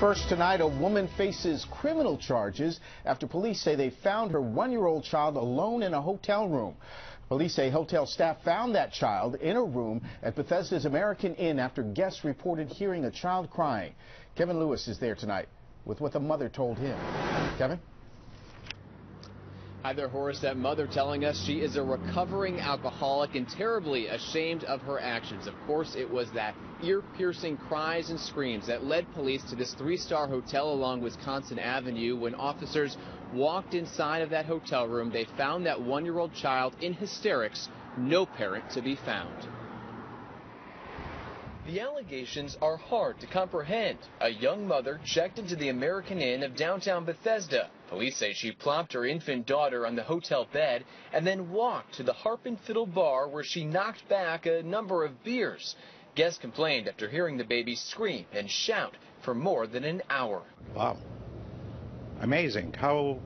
First tonight, a woman faces criminal charges after police say they found her one-year-old child alone in a hotel room. Police say hotel staff found that child in a room at Bethesda's American Inn after guests reported hearing a child crying. Kevin Lewis is there tonight with what the mother told him. Kevin? Hi there, Horace. That mother telling us she is a recovering alcoholic and terribly ashamed of her actions. Of course, it was that ear-piercing cries and screams that led police to this three-star hotel along Wisconsin Avenue. When officers walked inside of that hotel room, they found that one-year-old child in hysterics, no parent to be found. The allegations are hard to comprehend. A young mother checked into the American Inn of downtown Bethesda. Police say she plopped her infant daughter on the hotel bed and then walked to the Harp and Fiddle bar where she knocked back a number of beers. Guests complained after hearing the baby scream and shout for more than an hour. Wow. Amazing. How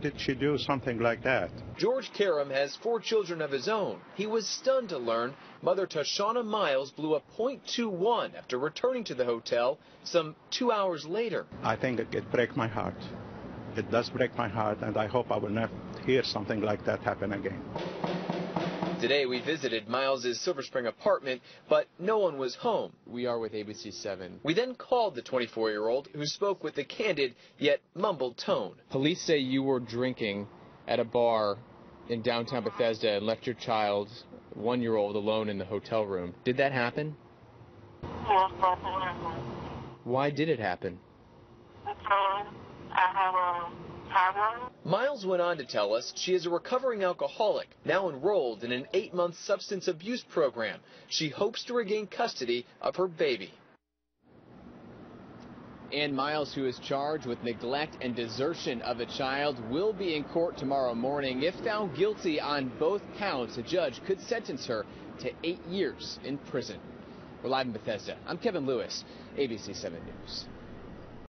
did she do something like that? George Karam has four children of his own. He was stunned to learn mother Toshana Miles blew a .21 after returning to the hotel some 2 hours later. I think it breaks my heart. It does break my heart, and I hope I will never hear something like that happen again. Today we visited Miles' Silver Spring apartment, but no one was home. We are with ABC 7. We then called the 24-year-old, who spoke with a candid yet mumbled tone. Police say you were drinking at a bar in downtown Bethesda and left your child, one-year-old, alone in the hotel room. Did that happen? Why did it happen? Miles went on to tell us she is a recovering alcoholic, now enrolled in an 8-month substance abuse program. She hopes to regain custody of her baby. And Miles, who is charged with neglect and desertion of a child, will be in court tomorrow morning. If found guilty on both counts, a judge could sentence her to 8 years in prison. We're live in Bethesda. I'm Kevin Lewis, ABC 7 News.